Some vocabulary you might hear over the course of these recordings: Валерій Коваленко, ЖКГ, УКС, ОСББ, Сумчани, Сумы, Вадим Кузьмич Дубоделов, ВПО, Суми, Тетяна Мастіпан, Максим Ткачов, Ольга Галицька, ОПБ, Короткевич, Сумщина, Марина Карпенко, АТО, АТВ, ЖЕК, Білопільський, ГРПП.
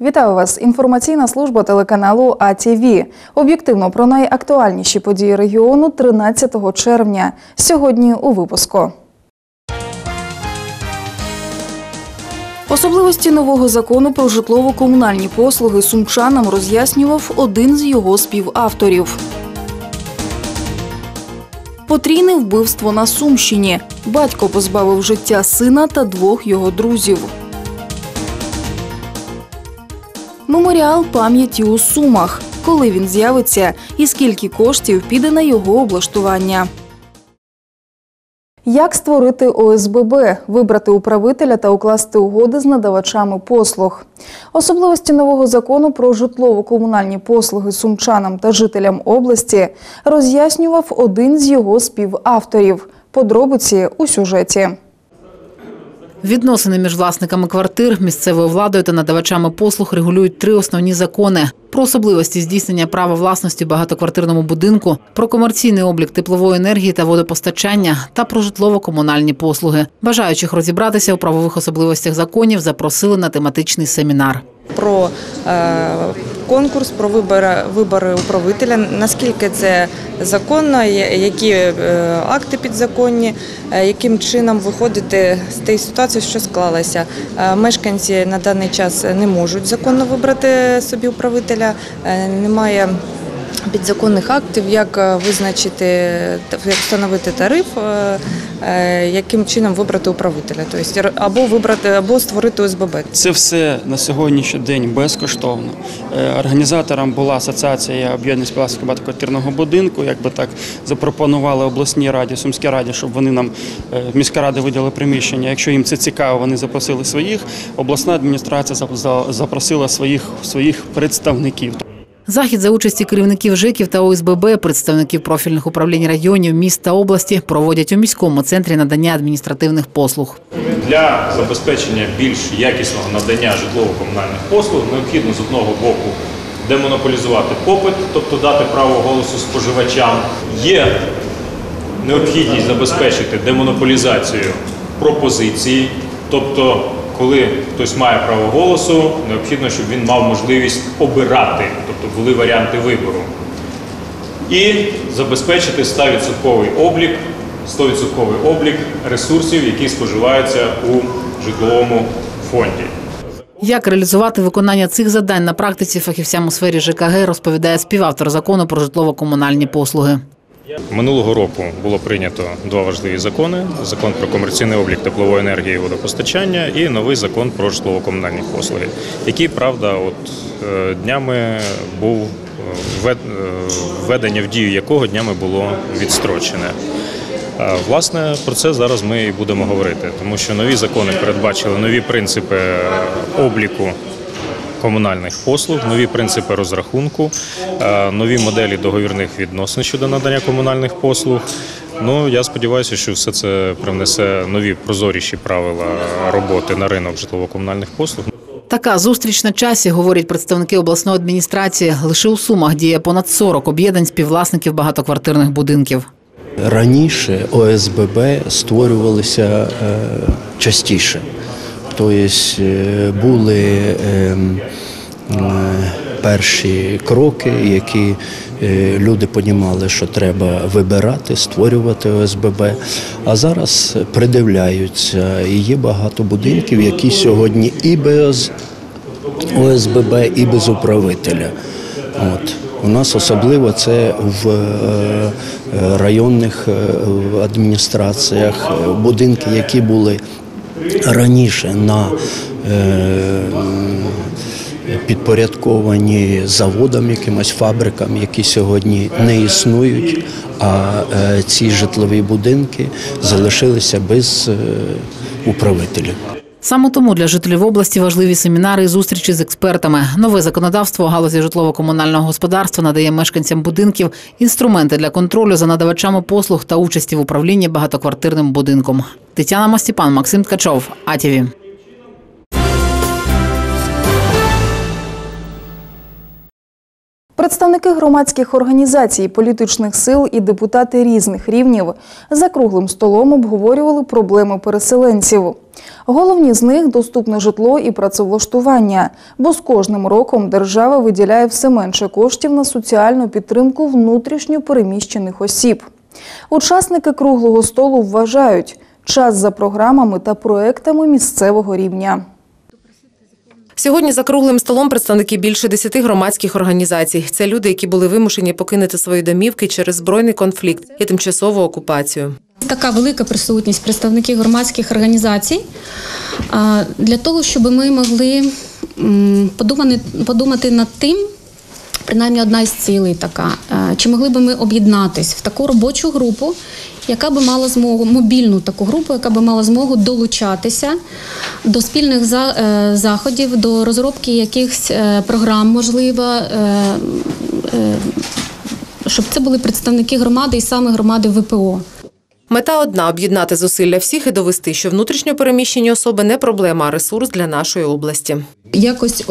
Вітаю вас! Інформаційна служба телеканалу АТВ. Об'єктивно про найактуальніші події регіону 13 червня. Сьогодні у випуску. Особливості нового закону про житлово-комунальні послуги сумчанам роз'яснював один з його співавторів. Потрійне вбивство на Сумщині. Батько позбавив життя сина та двох його друзів. Меморіал пам'яті у Сумах. Коли він з'явиться і скільки коштів піде на його облаштування. Як створити ОСББ, вибрати управителя та укласти угоди з надавачами послуг. Особливості нового закону про житлово-комунальні послуги сумчанам та жителям області роз'яснював один з його співавторів. Подробиці у сюжеті. Відносини між власниками квартир, місцевою владою та надавачами послуг регулюють три основні закони. Про особливості здійснення права власності в багатоквартирному будинку, про комерційний облік теплової енергії та водопостачання та про житлово-комунальні послуги. Бажаючих розібратися у правових особливостях законів запросили на тематичний семінар. Про конкурс, про вибори управителя, наскільки це законно, які акти підзаконні, яким чином виходити з тієї ситуації, що склалася. Мешканці на даний час не можуть законно вибрати собі управителя, немає підзаконних актів, як визначити, як встановити тариф, яким чином вибрати управителя, тобто або створити ОСББ. Це все на сьогоднішній день безкоштовно. Організатором була асоціація об'єднання співвласників багатоквартирного будинку, якби так запропонували обласній раді, Сумській раді, щоб вони нам, міська рада виділила приміщення. Якщо їм це цікаво, вони запросили своїх, обласна адміністрація запросила своїх представників. Захід за участі керівників ЖЕКів та ОСББ, представників профільних управлінь районів, міст та області проводять у міському центрі надання адміністративних послуг. Для забезпечення більш якісного надання житлово-комунальних послуг необхідно з одного боку демонополізувати попит, тобто дати право голосу споживачам. Є необхідність забезпечити демонополізацію пропозиції, тобто коли хтось має право голосу, необхідно, щоб він мав можливість обирати, тобто були варіанти вибору. І забезпечити 100% облік ресурсів, які споживаються у житловому фонді. Як реалізувати виконання цих завдань на практиці фахівцям у сфері ЖКГ, розповідає співавтор закону про житлово-комунальні послуги. Минулого року було прийнято два важливі закони – закон про комерційний облік теплової енергії і водопостачання і новий закон про житлово-комунальні послуги, який, правда, днями був введення в дію якого днями було відстрочене. Власне, про це зараз ми і будемо говорити, тому що нові закони передбачили нові принципи обліку комунальних послуг, нові принципи розрахунку, нові моделі договірних відносин щодо надання комунальних послуг. Ну, я сподіваюся, що все це привнесе нові прозоріші правила роботи на ринок житлово-комунальних послуг. Така зустріч на часі, говорять представники обласної адміністрації. Лише у Сумах діє понад 40 об'єднань співвласників багатоквартирних будинків. Раніше ОСББ створювалися частіше. Тобто були перші кроки, які люди розуміли, що треба вибирати, створювати ОСББ, а зараз придивляються. І є багато будинків, які сьогодні і без ОСББ, і без управителя. У нас особливо це в районних адміністраціях, будинки, які були раніше на підпорядковані заводам, якимось фабрикам, які сьогодні не існують, а ці житлові будинки залишилися без управителів. Саме тому для жителів області важливі семінари і зустрічі з експертами. Нове законодавство у галузі житлово-комунального господарства надає мешканцям будинків інструменти для контролю за надавачами послуг та участі в управлінні багатоквартирним будинком. Тетяна Мастіпан, Максим Ткачов, АТВ. Представники громадських організацій, політичних сил і депутати різних рівнів за круглим столом обговорювали проблеми переселенців. Головні з них – доступне житло і працевлаштування, бо з кожним роком держава виділяє все менше коштів на соціальну підтримку внутрішньо переміщених осіб. Учасники круглого столу вважають – час за програмами та проектами місцевого рівня. Сьогодні за круглим столом представники більше 10 громадських організацій. Це люди, які були вимушені покинути свої домівки через збройний конфлікт і тимчасову окупацію. Така велика присутність представників громадських організацій для того, щоб ми могли подумати над тим, принаймні одна із цілей така, чи могли б ми об'єднатись в таку робочу групу, яка би мала змогу, мобільну таку групу, яка би мала змогу долучатися до спільних заходів, до розробки якихось програм, можливо, щоб це були представники громади і саме громади ВПО. Мета одна – об'єднати зусилля всіх і довести, що внутрішньо переміщені особи не проблема, а ресурс для нашої області. Якось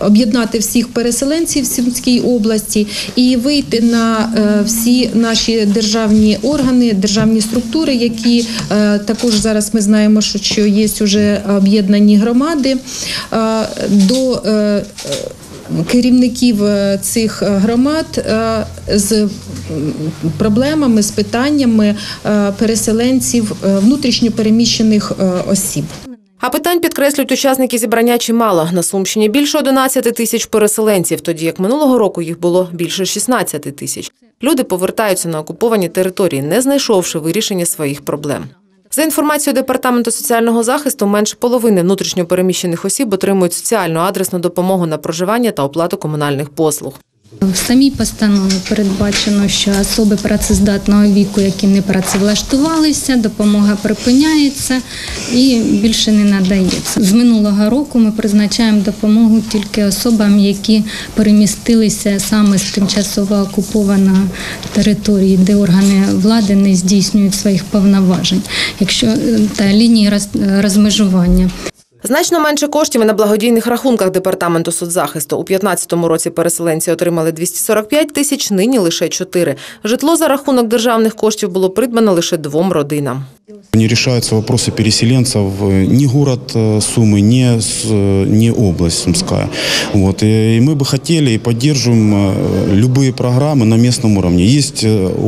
об'єднати всіх переселенців в Сумській області і вийти на всі наші державні органи, державні структури, які також зараз ми знаємо, що є вже об'єднані громади, до керівників цих громад з проблемами, з питаннями переселенців, внутрішньо переміщених осіб. А питань, підкреслюють учасники зібрання, чимало. На Сумщині більше 11 тисяч переселенців, тоді як минулого року їх було більше 16 тисяч. Люди повертаються на окуповані території, не знайшовши вирішення своїх проблем. За інформацією Департаменту соціального захисту, менше половини внутрішньо переміщених осіб отримують соціальну адресну допомогу на проживання та оплату комунальних послуг. В самій постанові передбачено, що особи працездатного віку, які не працевлаштувалися, допомога припиняється і більше не надається. З минулого року ми призначаємо допомогу тільки особам, які перемістилися саме з тимчасово окупованої території, де органи влади не здійснюють своїх повноважень, якщо та лінії розмежування. Значно менше коштів і на благодійних рахунках Департаменту соцзахисту. У 2015 році переселенці отримали 245 тисяч, нині лише 4. Житло за рахунок державних коштів було придбано лише 2 родинам. Не решаются вопросы переселенцев ни город Сумы, ни область Сумская. Вот. И мы бы хотели и поддерживаем любые программы на местном уровне. Есть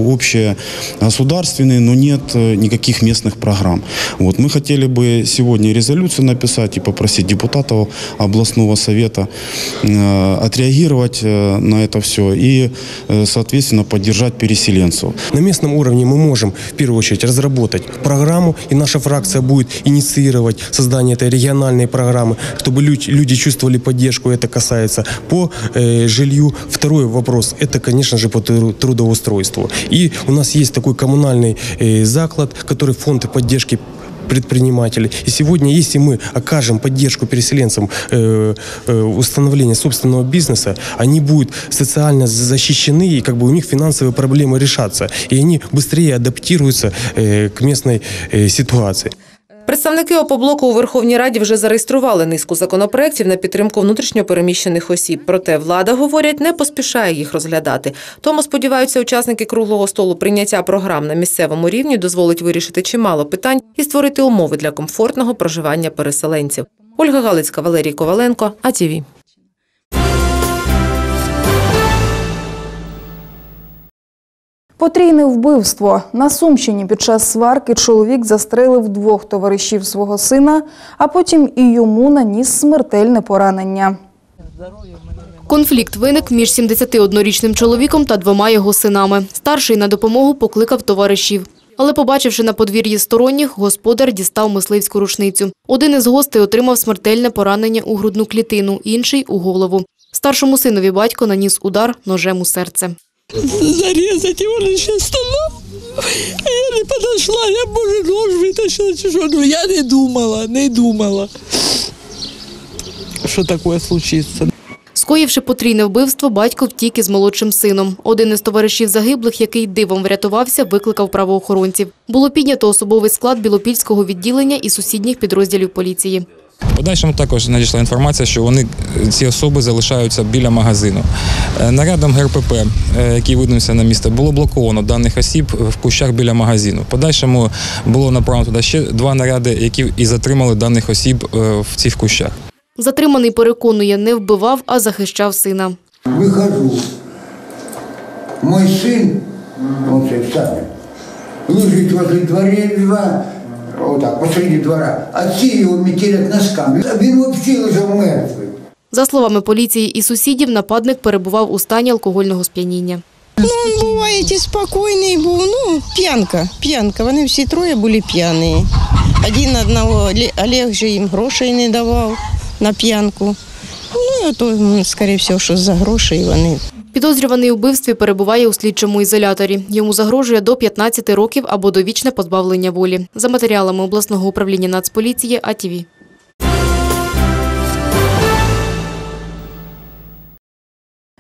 общие государственные, но нет никаких местных программ. Вот. Мы хотели бы сегодня резолюцию написать и попросить депутатов областного совета отреагировать на это все и, соответственно, поддержать переселенцев. На местном уровне мы можем в первую очередь разработать программу, и наша фракция будет инициировать создание этой региональной программы, чтобы люди чувствовали поддержку, это касается по жилью. Второй вопрос, это, конечно же, по трудоустройству. И у нас есть такой коммунальный заклад, который фонд поддержки предпринимателей. И сегодня, если мы окажем поддержку переселенцам установления собственного бизнеса, они будут социально защищены, и у них финансовые проблемы решатся. И они быстрее адаптируются к местной ситуации. Представники ОПБ у Верховній Раді вже зареєстрували низку законопроєктів на підтримку внутрішньо переміщених осіб. Проте влада, говорять, не поспішає їх розглядати. Тому, сподіваються, учасники круглого столу, прийняття програм на місцевому рівні дозволить вирішити чимало питань і створити умови для комфортного проживання переселенців. Ольга Галицька, Валерій Коваленко, АТВ. Потрійне вбивство. На Сумщині під час сварки чоловік застрелив 2 товаришів свого сина, а потім і йому наніс смертельне поранення. Конфлікт виник між 71-річним чоловіком та 2 його синами. Старший на допомогу покликав товаришів. Але, побачивши на подвір'ї сторонніх, господар дістав мисливську рушницю. Один із гостей отримав смертельне поранення у грудну клітину, інший – у голову. Старшому синові батько наніс удар ножем у серце. Зарезать его лишь остального. Я не подошла, я, боже, нож вытащила чужой. Но я не думала, что такое случится. Скоївши потрійне вбивство, батько втік із молодшим сином. Один із товаришів загиблих, який дивом врятувався, викликав правоохоронців. Було піднято особовий склад Білопільського відділення і сусідніх підрозділів поліції. Подальшому також надійшла інформація, що ці особи залишаються біля магазину. Нарядом ГРПП, який видався на місто, було блоковано даних осіб в кущах біля магазину. Подальшому було направлено туди ще два наряди, які і затримали даних осіб в цих кущах. Затриманий переконує, не вбивав, а захищав сина. Вихожу. Мой син, он цей самий, лежить возле дворя, вот так, посреди двора, а ці його метелять носками. Він взагалі вже мертвий. За словами поліції і сусідів, нападник перебував у стані алкогольного сп'яніння. Ну, він буває спокійний був, ну, п'янка. Вони всі троє були п'яні. Один одного, Олег же їм грошей не давав на п'янку. Ну, то, скоріше всього, що за гроші вони. Підозрюваний у вбивстві перебуває у слідчому ізоляторі. Йому загрожує до 15 років або довічне позбавлення волі. За матеріалами обласного управління Нацполіції АТВ.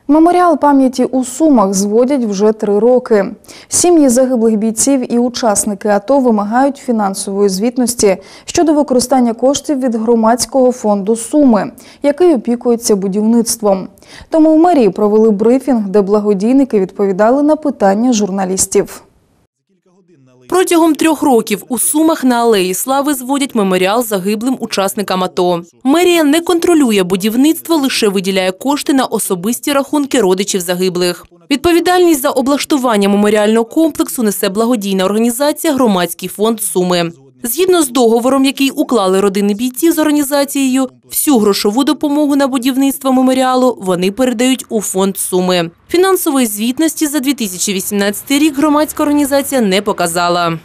Меморіал пам'яті у Сумах зводять вже 3 роки. Сім'ї загиблих бійців і учасники АТО вимагають фінансової звітності щодо використання коштів від громадського фонду «Суми», який опікується будівництвом. Тому в мерії провели брифінг, де благодійники відповідали на питання журналістів. Протягом 3 років у Сумах на Алеї Слави зводять меморіал загиблим учасникам АТО. Мерія не контролює будівництво, лише виділяє кошти на особисті рахунки родичів загиблих. Відповідальність за облаштування меморіального комплексу несе благодійна організація «Громадський фонд Суми». Згідно з договором, який уклали родини бійців з організацією, всю грошову допомогу на будівництво меморіалу вони передають у фонд Суми. Фінансової звітності за 2018 рік громадська організація не показала.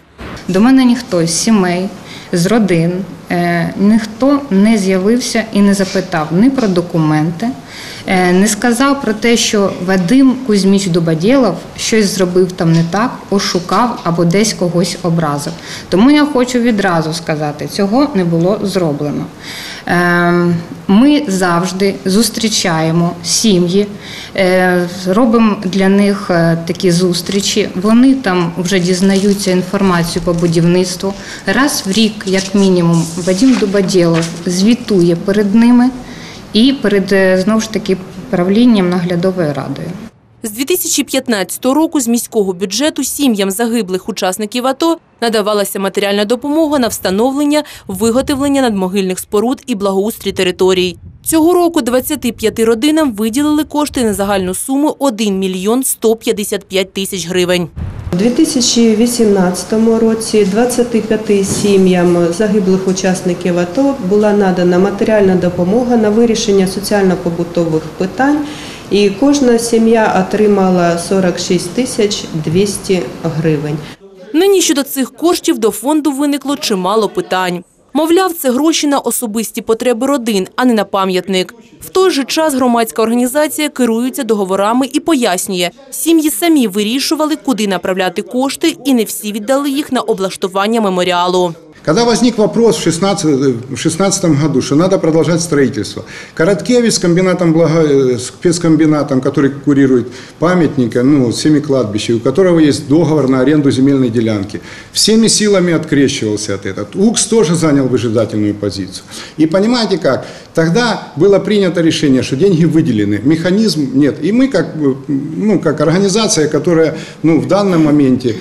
До мене ніхто з сімей, з родин, ніхто не з'явився і не запитав ні про документи, не сказав про те, що Вадим Кузьмич Дубоделов щось зробив там не так, ошукав або десь когось образив. Тому я хочу відразу сказати, цього не було зроблено. Ми завжди зустрічаємо сім'ї, робимо для них такі зустрічі. Вони там вже дізнаються інформацію по будівництву. Раз в рік, як мінімум, Вадим Дубоделов звітує перед ними і перед, знову ж таки, правлінням наглядової радою. З 2015 року з міського бюджету сім'ям загиблих учасників АТО надавалася матеріальна допомога на встановлення, виготовлення надмогильних споруд і благоустрій територій. Цього року 25 родинам виділили кошти на загальну суму 1 мільйон 155 тисяч гривень. У 2018 році 25 сім'ям загиблих учасників АТО була надана матеріальна допомога на вирішення соціально-побутових питань, і кожна сім'я отримала 46 тисяч 200 гривень. Нині щодо цих коштів до фонду виникло чимало питань. Мовляв, це гроші на особисті потреби родин, а не на пам'ятник. В той же час громадська організація керується договорами і пояснює, сім'ї самі вирішували, куди направляти кошти, і не всі віддали їх на облаштування меморіалу. Когда возник вопрос в 2016 году, что надо продолжать строительство, Короткевич с спецкомбинатом, который курирует памятника, ну, 7 кладбищ, у которого есть договор на аренду земельной делянки, всеми силами открещивался от этого. УКС тоже занял выжидательную позицию. И понимаете как, тогда было принято решение, что деньги выделены, механизм нет. И мы как организация, которая в данном моменте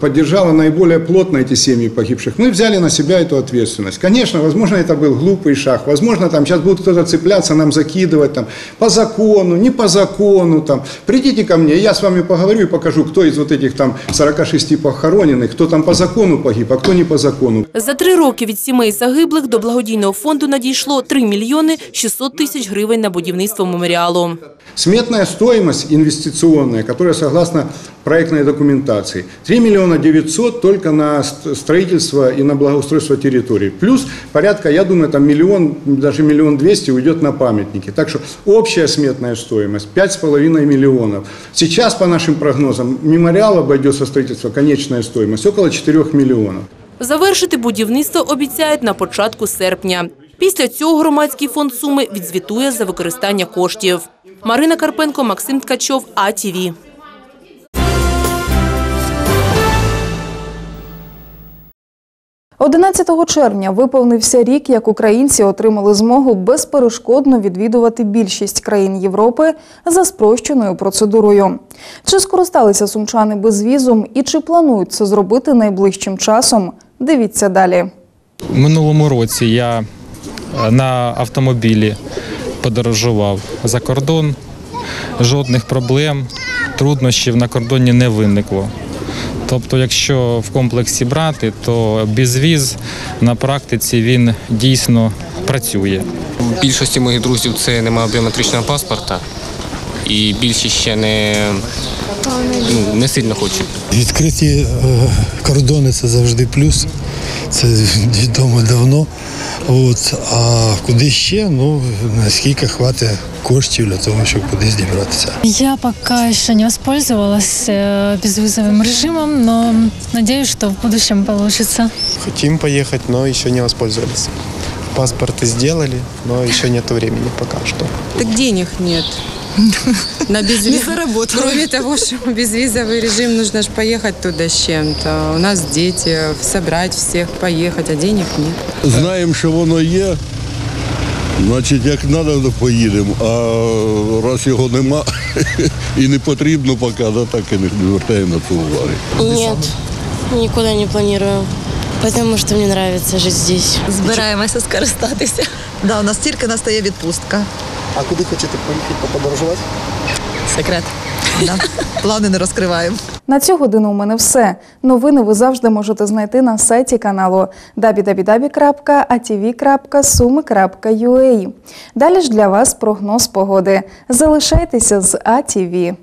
поддержала наиболее плотно эти семьи погибших, мы взяли на себя эту ответственность. Конечно, возможно, это был глупый шаг, возможно, там сейчас будет кто-то цепляться, нам закидывать, там, по закону, не по закону, там, придите ко мне, я с вами поговорю и покажу, кто из вот этих там 46 похоронених, кто там по закону погиб, а кто не по закону. За 3 роки від сімей загиблих до благодійного фонду надійшло 3 мільйони 600 тисяч гривень на будівництво меморіалу. Сметная стоимость инвестиционная, которая согласно проектной документации, 3 миллиона 900 только на строительство и на благоустройство территории. Плюс порядка, я думаю, там миллион, даже 1 200 000 уйдет на памятники. Так что общая сметная стоимость 5,5 миллионов. Сейчас, по нашим прогнозам, мемориал обойдется строительство, конечная стоимость, около 4 миллионов. Завершити будівництво обіцяють на початку серпня. Після цього громадський фонд Суми відзвітує за використання коштів. Марина Карпенко, Максим Ткачов, АТВ. 11 червня виповнився рік, як українці отримали змогу безперешкодно відвідувати більшість країн Європи за спрощеною процедурою. Чи скористалися сумчани безвізом і чи планують це зробити найближчим часом? Дивіться далі. В минулому році я на автомобілі подорожував за кордон. Жодних проблем, труднощів на кордоні не виникло. Тобто, якщо в комплексі брати, то безвіз на практиці він дійсно працює. В більшості моїх друзів це немає біометричного паспорта і більшість ще не сильно хочуть. Відкриті кордони – це завжди плюс, це відомо давно. А куди ще? Ну, наскільки хватить коштів для того, щоб кудись дібратися. Я поки ще не використовувалася безвізовим режимом, але сподіваюся, що в майбутньому вийде. Хочемо поїхати, але ще не використовувалися. Паспорти зробили, але ще немає часу поки що. Так грошей немає. На безвиз. Кроме того, что безвизовый режим, нужно же поехать туда с чем-то. У нас дети, собрать всех, поехать, а денег нет. Знаем, что оно есть, значит, как надо, то поедем. А раз его нема и не потребно пока, да, так и не обращаем на это внимание. Нет, никуда не планирую, потому что мне нравится жить здесь. Збираємося скористатися. Да, у нас тільки настає відпустка. А куди хочете поїхати подорожувати? Секрет. Плани не розкриваємо. На цю годину у мене все. Новини ви завжди можете знайти на сайті каналу www.atv.sumi.ua. Далі ж для вас прогноз погоди. Залишайтеся з АТВ.